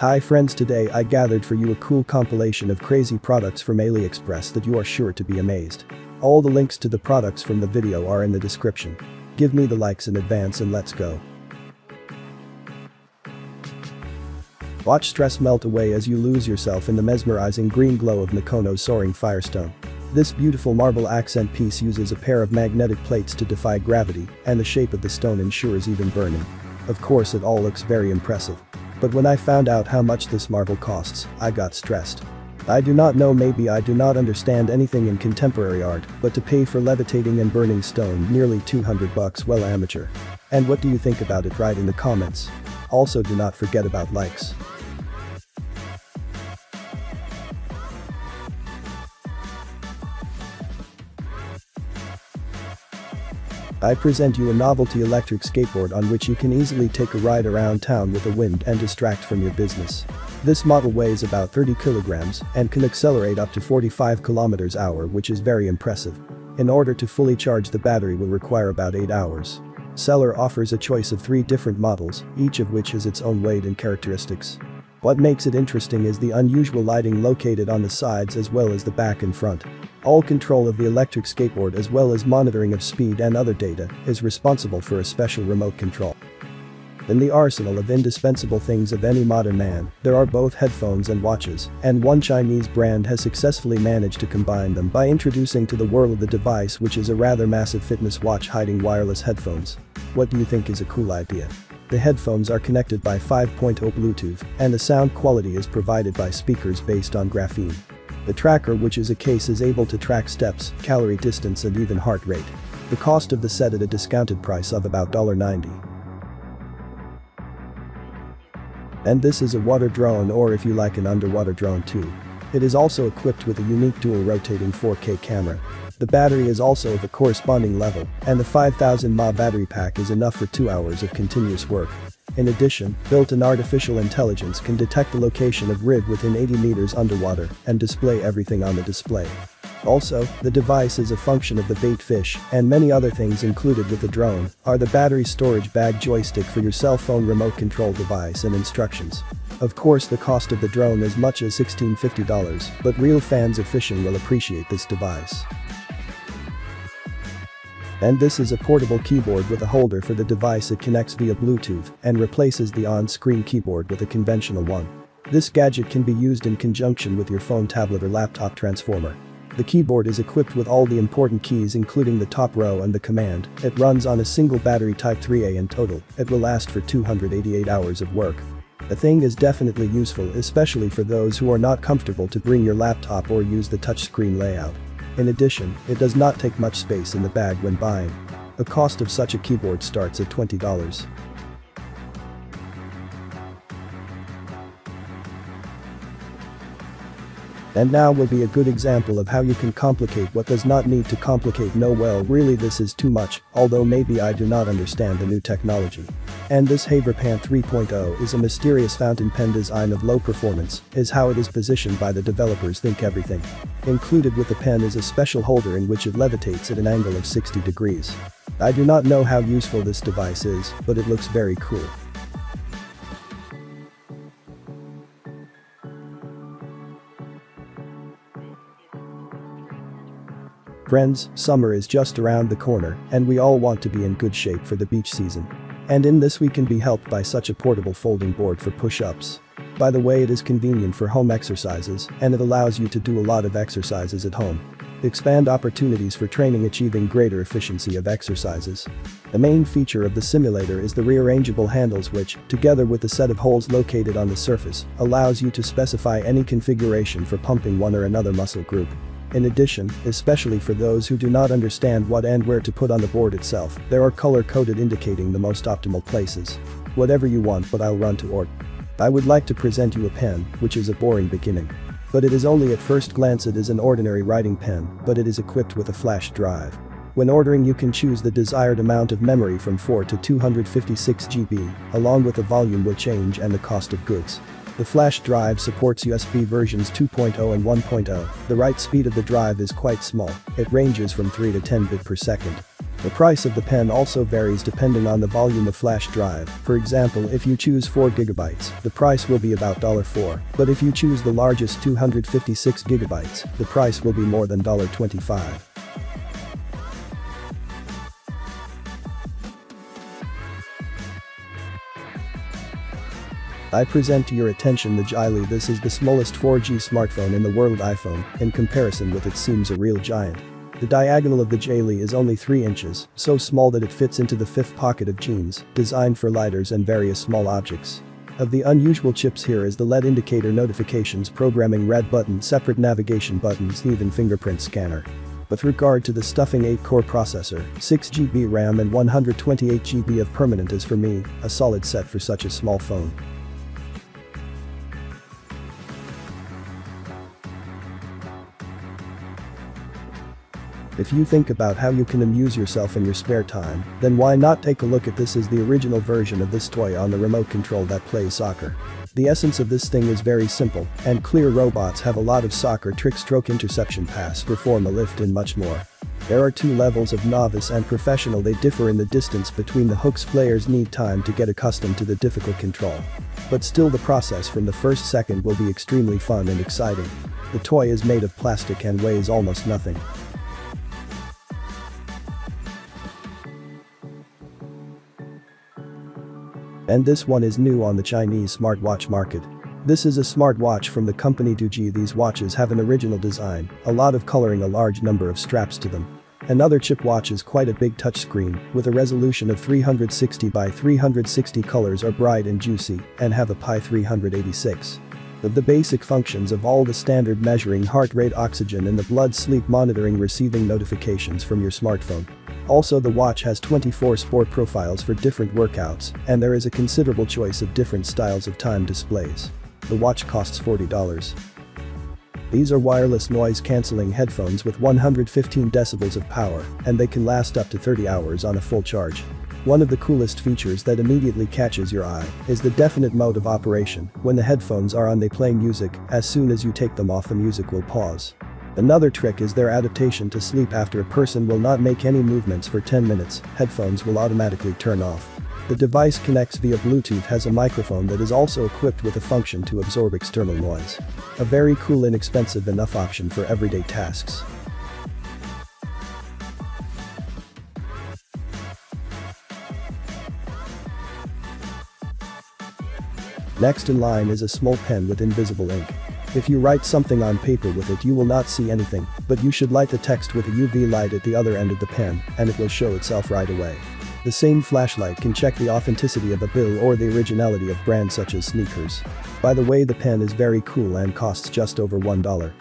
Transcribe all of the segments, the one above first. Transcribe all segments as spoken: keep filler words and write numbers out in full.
Hi friends, today I gathered for you a cool compilation of crazy products from AliExpress that you are sure to be amazed. All the links to the products from the video are in the description. Give me the likes in advance and let's go. Watch stress melt away as you lose yourself in the mesmerizing green glow of Nikono's Soaring Firestone. This beautiful marble accent piece uses a pair of magnetic plates to defy gravity, and the shape of the stone ensures even burning. Of course it all looks very impressive. But when I found out how much this marble costs, I got stressed. I do not know, maybe I do not understand anything in contemporary art, but to pay for levitating and burning stone nearly two hundred bucks, well, amateur. And what do you think about it? Write in the comments. Also, do not forget about likes. I present you a novelty electric skateboard on which you can easily take a ride around town with a wind and distract from your business. This model weighs about thirty kilograms and can accelerate up to forty-five kilometers an hour, which is very impressive. In order to fully charge, the battery will require about eight hours. Seller offers a choice of three different models, each of which has its own weight and characteristics. What makes it interesting is the unusual lighting located on the sides as well as the back and front. All control of the electric skateboard as well as monitoring of speed and other data is responsible for a special remote control. In the arsenal of indispensable things of any modern man, there are both headphones and watches, and one Chinese brand has successfully managed to combine them by introducing to the world the device which is a rather massive fitness watch hiding wireless headphones. What do you think is a cool idea? The headphones are connected by five point oh Bluetooth, and the sound quality is provided by speakers based on graphene. The tracker, which is a case, is able to track steps, calorie distance and even heart rate. The cost of the set at a discounted price of about ninety dollars. And this is a water drone, or if you like, an underwater drone too. It is also equipped with a unique dual rotating four K camera. The battery is also of a corresponding level, and the five thousand milliamp hour battery pack is enough for two hours of continuous work. In addition, built-in artificial intelligence can detect the location of rig within eighty meters underwater and display everything on the display. Also, the device is a function of the bait fish, and many other things included with the drone are the battery storage bag, joystick for your cell phone, remote control device and instructions. Of course, the cost of the drone is much as sixteen fifty, but real fans of fishing will appreciate this device. And this is a portable keyboard with a holder for the device. It connects via Bluetooth and replaces the on-screen keyboard with a conventional one. This gadget can be used in conjunction with your phone, tablet or laptop transformer. The keyboard is equipped with all the important keys including the top row and the command. It runs on a single battery, type three A. In total, it will last for two hundred eighty-eight hours of work. The thing is definitely useful, especially for those who are not comfortable to bring your laptop or use the touchscreen layout. In addition, it does not take much space in the bag when buying. The cost of such a keyboard starts at twenty dollars. And now will be a good example of how you can complicate what does not need to complicate. No, well, really this is too much, although maybe I do not understand the new technology. And this Scribble Pen three point oh is a mysterious fountain pen design of low performance, is how it is positioned by the developers. Think everything. Included with the pen is a special holder in which it levitates at an angle of sixty degrees. I do not know how useful this device is, but it looks very cool. Friends, summer is just around the corner, and we all want to be in good shape for the beach season. And in this we can be helped by such a portable folding board for push-ups. By the way, it is convenient for home exercises, and it allows you to do a lot of exercises at home. Expand opportunities for training, achieving greater efficiency of exercises. The main feature of the simulator is the rearrangeable handles which, together with the set of holes located on the surface, allows you to specify any configuration for pumping one or another muscle group. In addition, especially for those who do not understand what and where to put on the board itself, there are color-coded indicating the most optimal places. Whatever you want, but I'll run to order. I would like to present you a pen, which is a boring beginning. But it is only at first glance. It is an ordinary writing pen, but it is equipped with a flash drive. When ordering, you can choose the desired amount of memory from four to two hundred fifty-six gigabytes, along with the volume will change and the cost of goods. The flash drive supports U S B versions two point oh and one point oh, the write speed of the drive is quite small, it ranges from three to ten bits per second. The price of the pen also varies depending on the volume of flash drive. For example, if you choose four gigabytes, the price will be about four dollars, but if you choose the largest two hundred fifty-six gigabytes, the price will be more than twenty-five dollars. I present to your attention the G I L U. This is the smallest four G smartphone in the world. iPhone, in comparison with it, seems a real giant. The diagonal of the G I L U is only three inches, so small that it fits into the fifth pocket of jeans, designed for lighters and various small objects. Of the unusual chips here is the L E D indicator, notifications, programming, red button, separate navigation buttons, even fingerprint scanner. With regard to the stuffing, eight core processor, six gigabytes RAM and one hundred twenty-eight gigabytes of permanent is, for me, a solid set for such a small phone. If you think about how you can amuse yourself in your spare time, then why not take a look at this? Is the original version of this toy on the remote control that plays soccer. The essence of this thing is very simple and clear. Robots have a lot of soccer trick, stroke, interception pass, perform a lift and much more. There are two levels of novice and professional. They differ in the distance between the hooks. Players need time to get accustomed to the difficult control. But still, the process from the first second will be extremely fun and exciting. The toy is made of plastic and weighs almost nothing. And this one is new on the Chinese smartwatch market. This is a smartwatch from the company DOOGEE. These watches have an original design, a lot of coloring, a large number of straps to them. Another chip watch is quite a big touchscreen, with a resolution of three hundred sixty by three hundred sixty. Colors are bright and juicy, and have a P I three hundred eighty-six. Of the basic functions of all the standard measuring heart rate, oxygen and the blood, sleep monitoring, receiving notifications from your smartphone. Also, the watch has twenty-four sport profiles for different workouts, and there is a considerable choice of different styles of time displays. The watch costs forty dollars. These are wireless noise cancelling headphones with one hundred fifteen decibels of power, and they can last up to thirty hours on a full charge. One of the coolest features that immediately catches your eye is the definite mode of operation. When the headphones are on, they play music. As soon as you take them off, the music will pause. Another trick is their adaptation to sleep. After a person will not make any movements for ten minutes, headphones will automatically turn off. The device connects via Bluetooth, has a microphone that is also equipped with a function to absorb external noise. A very cool, inexpensive enough option for everyday tasks. Next in line is a small pen with invisible ink. If you write something on paper with it, you will not see anything, but you should light the text with a U V light at the other end of the pen, and it will show itself right away. The same flashlight can check the authenticity of a bill or the originality of brands such as sneakers. By the way, the pen is very cool and costs just over one dollar.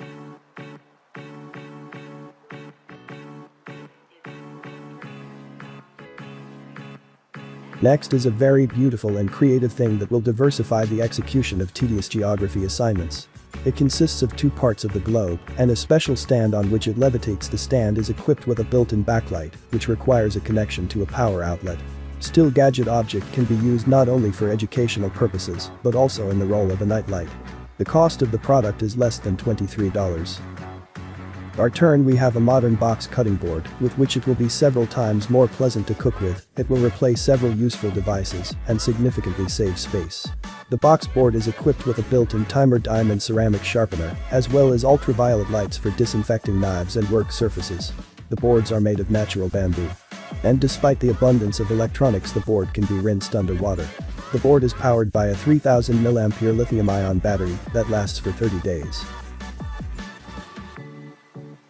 Next is a very beautiful and creative thing that will diversify the execution of tedious geography assignments. It consists of two parts of the globe and a special stand on which it levitates. The stand is equipped with a built-in backlight, which requires a connection to a power outlet. Still, gadget object can be used not only for educational purposes, but also in the role of a nightlight. The cost of the product is less than twenty-three dollars. Our turn, we have a modern box cutting board, with which it will be several times more pleasant to cook with. It will replace several useful devices and significantly save space. The box board is equipped with a built-in timer, diamond ceramic sharpener, as well as ultraviolet lights for disinfecting knives and work surfaces. The boards are made of natural bamboo. And despite the abundance of electronics, the board can be rinsed underwater. The board is powered by a three thousand milliamp hour lithium-ion battery that lasts for thirty days.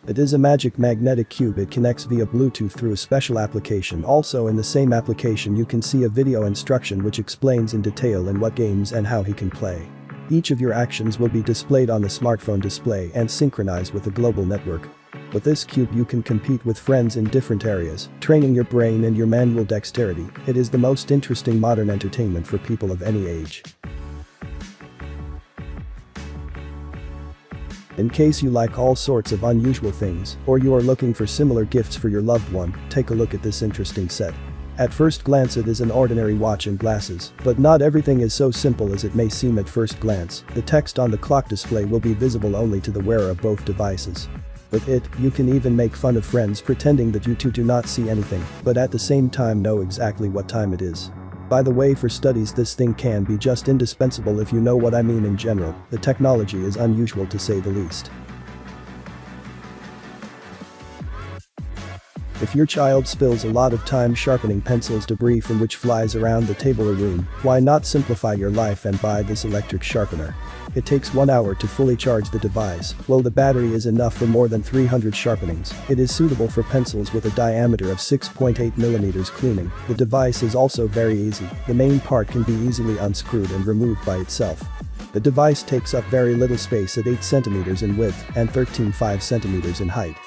It is a magic magnetic cube. It connects via Bluetooth through a special application. Also, in the same application you can see a video instruction which explains in detail in what games and how he can play. Each of your actions will be displayed on the smartphone display and synchronized with the global network. With this cube you can compete with friends in different areas, training your brain and your manual dexterity. It is the most interesting modern entertainment for people of any age. In case you like all sorts of unusual things, or you are looking for similar gifts for your loved one, take a look at this interesting set. At first glance, it is an ordinary watch and glasses, but not everything is so simple as it may seem at first glance. The text on the clock display will be visible only to the wearer of both devices. With it, you can even make fun of friends pretending that you two do not see anything, but at the same time know exactly what time it is. By the way, for studies this thing can be just indispensable if you know what I mean in general. The technology is unusual to say the least. If your child spills a lot of time sharpening pencils debris from which flies around the table or room, why not simplify your life and buy this electric sharpener? It takes one hour to fully charge the device, while the battery is enough for more than three hundred sharpenings. It is suitable for pencils with a diameter of six point eight millimeters cleaning. The device is also very easy. The main part can be easily unscrewed and removed by itself. The device takes up very little space at eight centimeters in width and thirteen point five centimeters in height.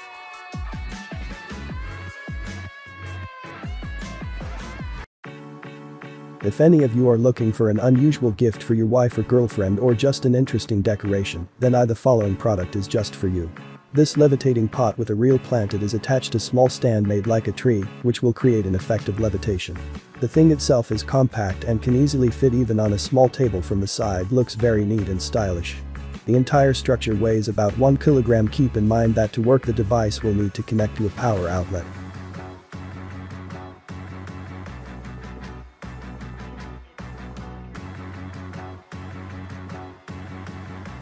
If any of you are looking for an unusual gift for your wife or girlfriend or just an interesting decoration, then I the following product is just for you. This levitating pot with a real plant it is attached to a small stand made like a tree, which will create an effect of levitation. The thing itself is compact and can easily fit even on a small table from the side, looks very neat and stylish. The entire structure weighs about one kilogram. Keep in mind that to work the device will need to connect to a power outlet.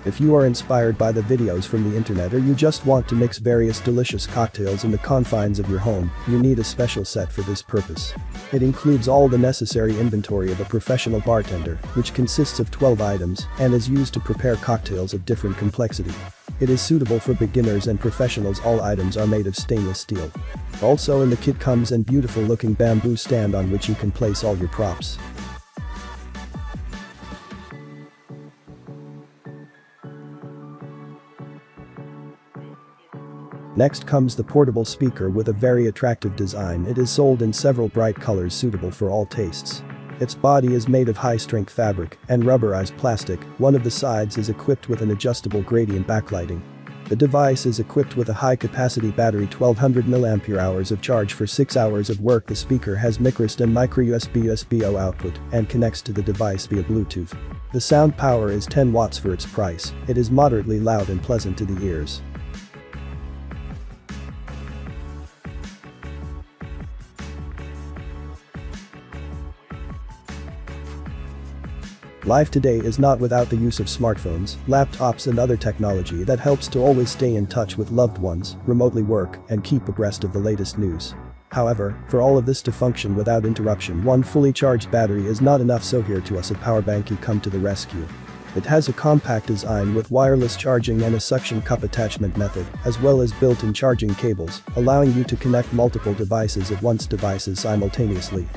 If you are inspired by the videos from the internet or you just want to mix various delicious cocktails in the confines of your home, you need a special set for this purpose. It includes all the necessary inventory of a professional bartender, which consists of twelve items and is used to prepare cocktails of different complexity. It is suitable for beginners and professionals. All items are made of stainless steel. Also in the kit comes a beautiful looking bamboo stand on which you can place all your props. Next comes the portable speaker with a very attractive design. It is sold in several bright colors suitable for all tastes. Its body is made of high-strength fabric and rubberized plastic. One of the sides is equipped with an adjustable gradient backlighting. The device is equipped with a high-capacity battery, twelve hundred milliamp hours of charge for six hours of work. The speaker has microSD and micro U S B U S B O output and connects to the device via Bluetooth. The sound power is ten watts for its price. It is moderately loud and pleasant to the ears. Life today is not without the use of smartphones, laptops and other technology that helps to always stay in touch with loved ones, remotely work, and keep abreast of the latest news. However, for all of this to function without interruption, one fully charged battery is not enough, so here to us a power bank has come to the rescue. It has a compact design with wireless charging and a suction cup attachment method, as well as built-in charging cables, allowing you to connect multiple devices at once devices simultaneously.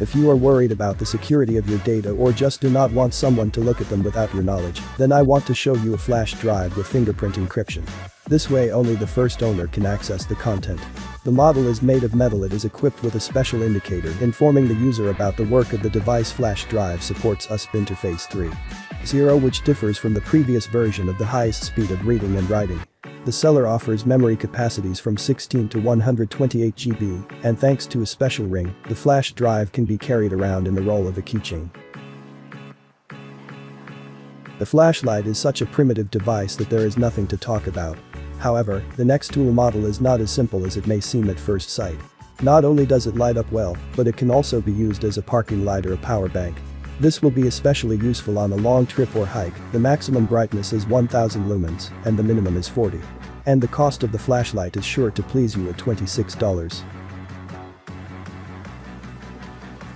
If you are worried about the security of your data or just do not want someone to look at them without your knowledge, then I want to show you a flash drive with fingerprint encryption. This way only the first owner can access the content. The model is made of metal. It is equipped with a special indicator informing the user about the work of the device. Flash drive supports U S B interface three point oh, which differs from the previous version of the highest speed of reading and writing. The seller offers memory capacities from sixteen to one hundred twenty-eight gigabytes, and thanks to a special ring, the flash drive can be carried around in the role of a keychain. The flashlight is such a primitive device that there is nothing to talk about. However, the NexTool model is not as simple as it may seem at first sight. Not only does it light up well, but it can also be used as a parking light or a power bank. This will be especially useful on a long trip or hike. The maximum brightness is one thousand lumens, and the minimum is forty. And the cost of the flashlight is sure to please you at twenty-six dollars.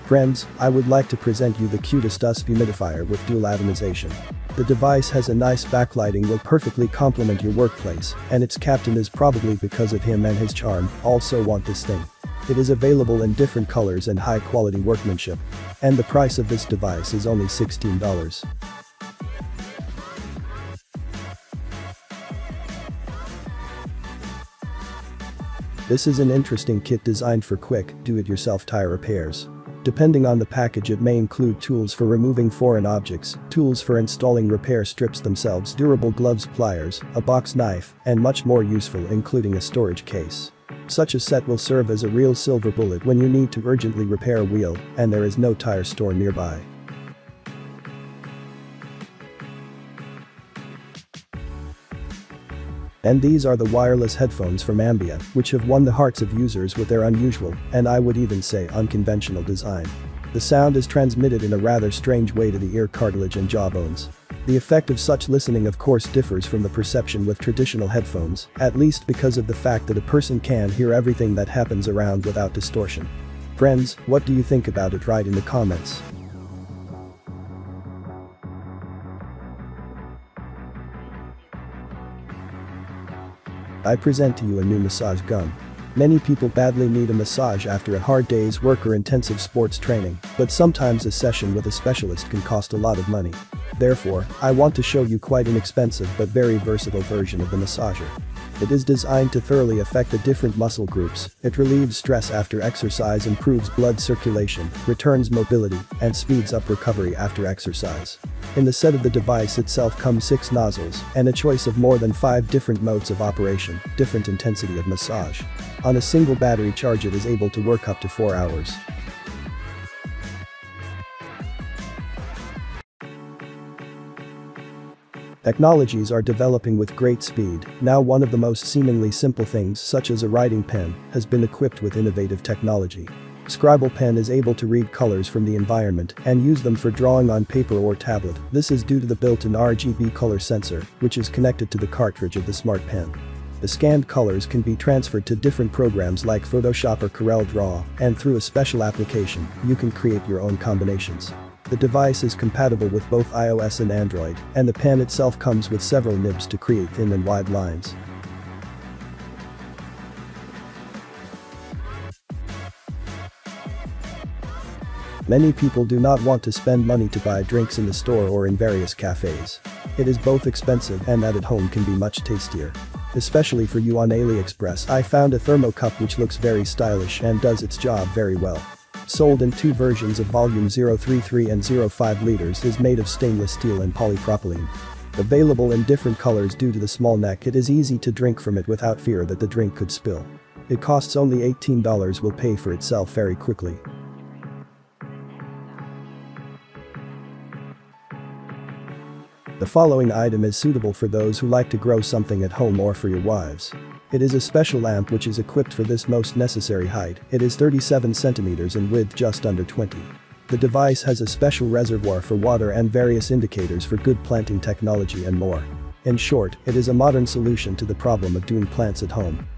Friends, I would like to present you the cutest U S B humidifier with dual atomization. The device has a nice backlighting will perfectly complement your workplace, and its captain is probably because of him and his charm. Also want this thing. It is available in different colors and high-quality workmanship. And the price of this device is only sixteen dollars. This is an interesting kit designed for quick, do-it-yourself tire repairs. Depending on the package, it may include tools for removing foreign objects, tools for installing repair strips themselves, durable gloves, pliers, a box knife, and much more useful, including a storage case. Such a set will serve as a real silver bullet when you need to urgently repair a wheel and there is no tire store nearby. And these are the wireless headphones from Ambia, which have won the hearts of users with their unusual, and I would even say unconventional design. The sound is transmitted in a rather strange way to the ear cartilage and jawbones. The effect of such listening of course differs from the perception with traditional headphones, at least because of the fact that a person can hear everything that happens around without distortion. Friends, what do you think about it? Write in the comments. I present to you a new massage gun. Many people badly need a massage after a hard day's work or intensive sports training, but sometimes a session with a specialist can cost a lot of money. Therefore, I want to show you quite an expensive but very versatile version of the massager. It is designed to thoroughly affect the different muscle groups, it relieves stress after exercise, improves blood circulation, returns mobility, and speeds up recovery after exercise. In the set of the device itself come six nozzles, and a choice of more than five different modes of operation, different intensity of massage. On a single battery charge it is able to work up to four hours. Technologies are developing with great speed, now one of the most seemingly simple things such as a writing pen has been equipped with innovative technology. Scribble Pen is able to read colors from the environment and use them for drawing on paper or tablet. This is due to the built-in R G B color sensor, which is connected to the cartridge of the smart pen. The scanned colors can be transferred to different programs like Photoshop or Corel Draw, and through a special application, you can create your own combinations. The device is compatible with both iOS and Android, and the pen itself comes with several nibs to create thin and wide lines. Many people do not want to spend money to buy drinks in the store or in various cafes. It is both expensive and that at home can be much tastier. Especially for you on AliExpress, I found a thermo cup which looks very stylish and does its job very well. Sold in two versions of volume zero point three three and zero point five liters, is made of stainless steel and polypropylene. Available in different colors due to the small neck, it is easy to drink from it without fear that the drink could spill. It costs only eighteen dollars, will pay for itself very quickly. The following item is suitable for those who like to grow something at home or for your wives. It is a special lamp which is equipped for this most necessary height. It is thirty-seven centimeters in width, just under twenty. The device has a special reservoir for water and various indicators for good planting technology and more. In short, it is a modern solution to the problem of doing plants at home.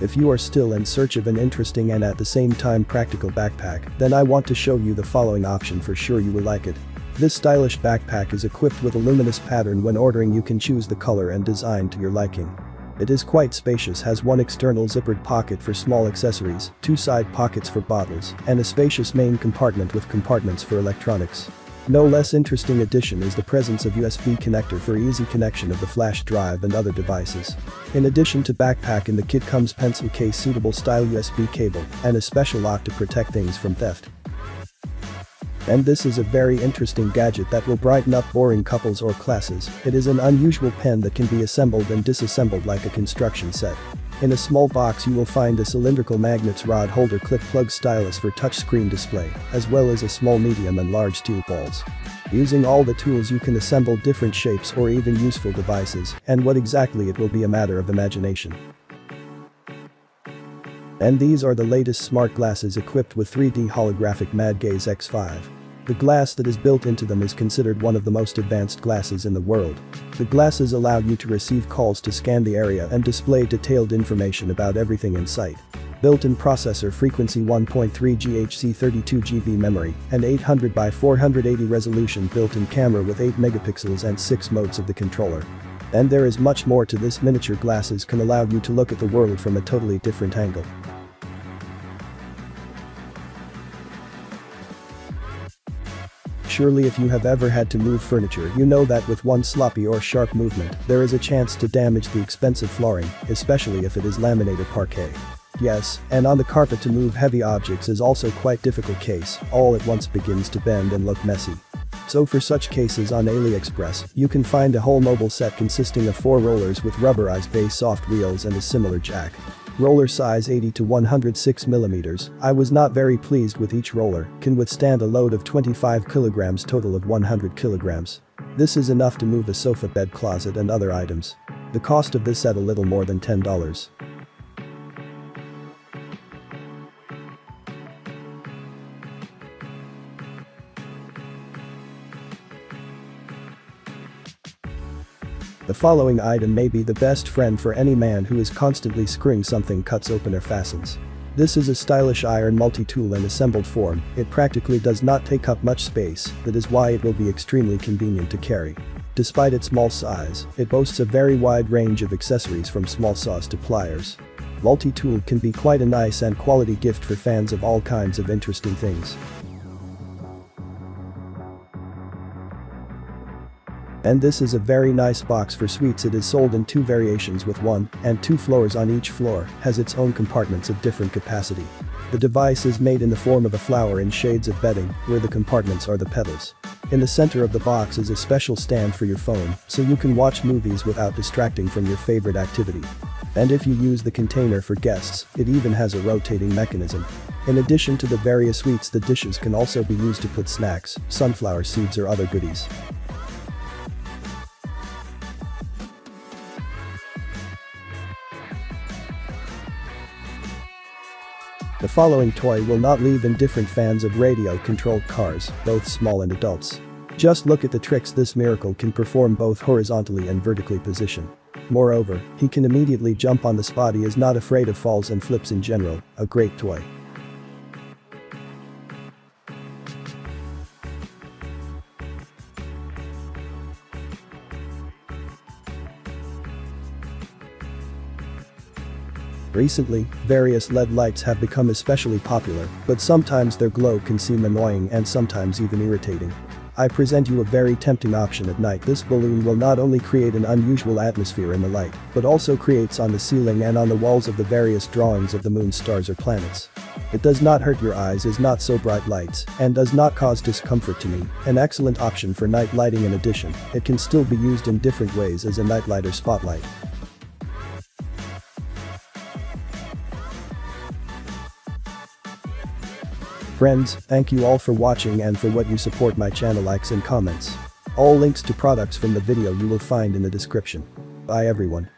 If you are still in search of an interesting and at the same time practical backpack, then I want to show you the following option. For sure you will like it. This stylish backpack is equipped with a luminous pattern. When ordering you can choose the color and design to your liking. It is quite spacious, has one external zippered pocket for small accessories, two side pockets for bottles, and a spacious main compartment with compartments for electronics. No less interesting addition is the presence of U S B connector for easy connection of the flash drive and other devices. In addition to backpack, in the kit comes pencil case, suitable style U S B cable, and a special lock to protect things from theft. And this is a very interesting gadget that will brighten up boring couples or classes. It is an unusual pen that can be assembled and disassembled like a construction set. In a small box you will find a cylindrical magnets rod holder, clip plug, stylus for touchscreen display, as well as a small, medium and large steel balls. Using all the tools you can assemble different shapes or even useful devices, and what exactly it will be a matter of imagination. And these are the latest smart glasses equipped with three D holographic MadGaze X five. The glass that is built into them is considered one of the most advanced glasses in the world. The glasses allow you to receive calls, to scan the area and display detailed information about everything in sight. Built-in processor, frequency one point three gigahertz, thirty-two gigabyte memory, and eight hundred by four eighty resolution. Built-in camera with eight megapixels and six modes of the controller. And there is much more to this. Miniature glasses can allow you to look at the world from a totally different angle. Surely if you have ever had to move furniture, you know that with one sloppy or sharp movement, there is a chance to damage the expensive flooring, especially if it is laminated parquet. Yes, and on the carpet, to move heavy objects is also quite difficult case, all at once begins to bend and look messy. So for such cases on AliExpress, you can find a whole mobile set consisting of four rollers with rubberized base, soft wheels and a similar jack. Roller size eighty to one hundred six millimeters, I was not very pleased with each roller, can withstand a load of twenty-five kilograms total of one hundred kilograms. This is enough to move a sofa, bed, closet and other items. The cost of this at a little more than ten dollars. The following item may be the best friend for any man who is constantly screwing something, cuts open or fastens. This is a stylish iron multi-tool in assembled form. It practically does not take up much space, that is why it will be extremely convenient to carry. Despite its small size, it boasts a very wide range of accessories from small saws to pliers. Multi-tool can be quite a nice and quality gift for fans of all kinds of interesting things. And this is a very nice box for suites. It is sold in two variations with one and two floors. On each floor has its own compartments of different capacity. The device is made in the form of a flower in shades of bedding, where the compartments are the petals. In the center of the box is a special stand for your phone, so you can watch movies without distracting from your favorite activity. And if you use the container for guests, it even has a rotating mechanism. In addition to the various suites, the dishes can also be used to put snacks, sunflower seeds or other goodies. The following toy will not leave indifferent fans of radio-controlled cars, both small and adults. Just look at the tricks this miracle can perform, both horizontally and vertically position. Moreover, he can immediately jump on the spot. He is not afraid of falls and flips in general, a great toy. Recently, various L E D lights have become especially popular, but sometimes their glow can seem annoying and sometimes even irritating. I present you a very tempting option at night. This balloon will not only create an unusual atmosphere in the light, but also creates on the ceiling and on the walls of the various drawings of the moon, stars or planets. It does not hurt your eyes, is not so bright lights, and does not cause discomfort to me, an excellent option for night lighting. In addition, it can still be used in different ways as a nightlight or spotlight. Friends, thank you all for watching and for what you support my channel, likes and comments. All links to products from the video you will find in the description. Bye everyone.